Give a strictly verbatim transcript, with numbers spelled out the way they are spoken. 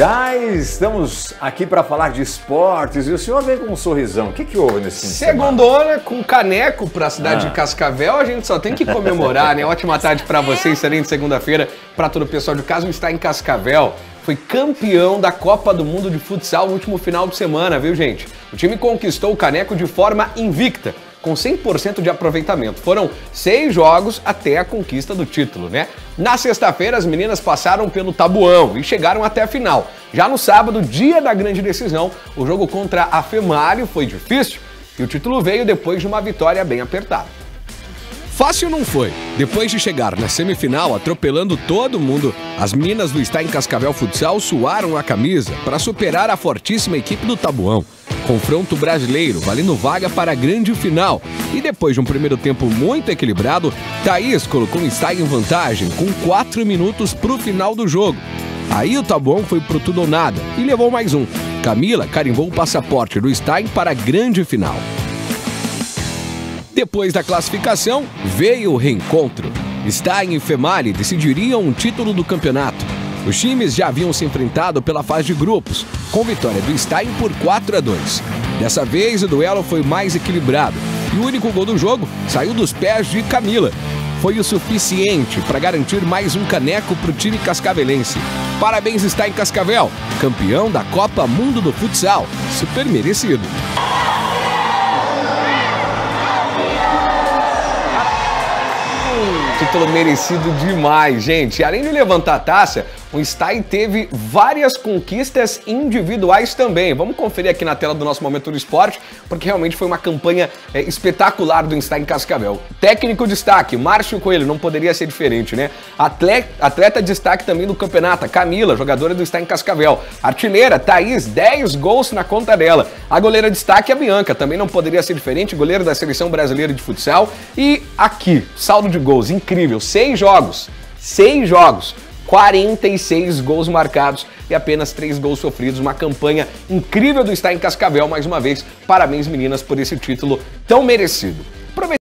Já estamos aqui para falar de esportes e o senhor vem com um sorrisão. O que que houve nesse segundona com caneco para a cidade ah. de Cascavel? A gente só tem que comemorar, né? Ótima tarde para vocês, excelente segunda-feira para todo o pessoal de casa. O Stein Cascavel foi campeão da Copa do Mundo de Futsal no último final de semana, viu, gente? O time conquistou o caneco de forma invicta, com cem por cento de aproveitamento. Foram seis jogos até a conquista do título, né? Na sexta-feira, as meninas passaram pelo Taboão e chegaram até a final. Já no sábado, dia da grande decisão, o jogo contra a Femali foi difícil e o título veio depois de uma vitória bem apertada. Fácil não foi. Depois de chegar na semifinal atropelando todo mundo, as meninas do Stein Cascavel Futsal suaram a camisa para superar a fortíssima equipe do Taboão. Confronto brasileiro, valendo vaga para a grande final. E depois de um primeiro tempo muito equilibrado, Thaís colocou o Stein em vantagem com quatro minutos para o final do jogo. Aí o Taboão foi pro tudo ou nada e levou mais um. Camila carimbou o passaporte do Stein para a grande final. Depois da classificação, veio o reencontro. Stein e Femali decidiriam um título do campeonato. Os times já haviam se enfrentado pela fase de grupos, com vitória do Stein por quatro a dois. Dessa vez, o duelo foi mais equilibrado e o único gol do jogo saiu dos pés de Camila. Foi o suficiente para garantir mais um caneco para o time cascavelense. Parabéns, Stein Cascavel, campeão da Copa Mundo do Futsal. Super merecido. Título merecido demais, gente. Além de levantar a taça, o Stein teve várias conquistas individuais também. Vamos conferir aqui na tela do nosso Momento do Esporte, porque realmente foi uma campanha é, espetacular do Stein Cascavel. Técnico destaque, Márcio Coelho, não poderia ser diferente, né? Atleta, atleta destaque também do campeonato, Camila, jogadora do Stein Cascavel. Artilheira, Thaís, dez gols na conta dela. A goleira destaque, a Bianca, também não poderia ser diferente, goleira da Seleção Brasileira de Futsal. E aqui, saldo de gols, incrível. Incrível, seis jogos, seis jogos, quarenta e seis gols marcados e apenas três gols sofridos. Uma campanha incrível do Stein Cascavel, mais uma vez. Parabéns, meninas, por esse título tão merecido.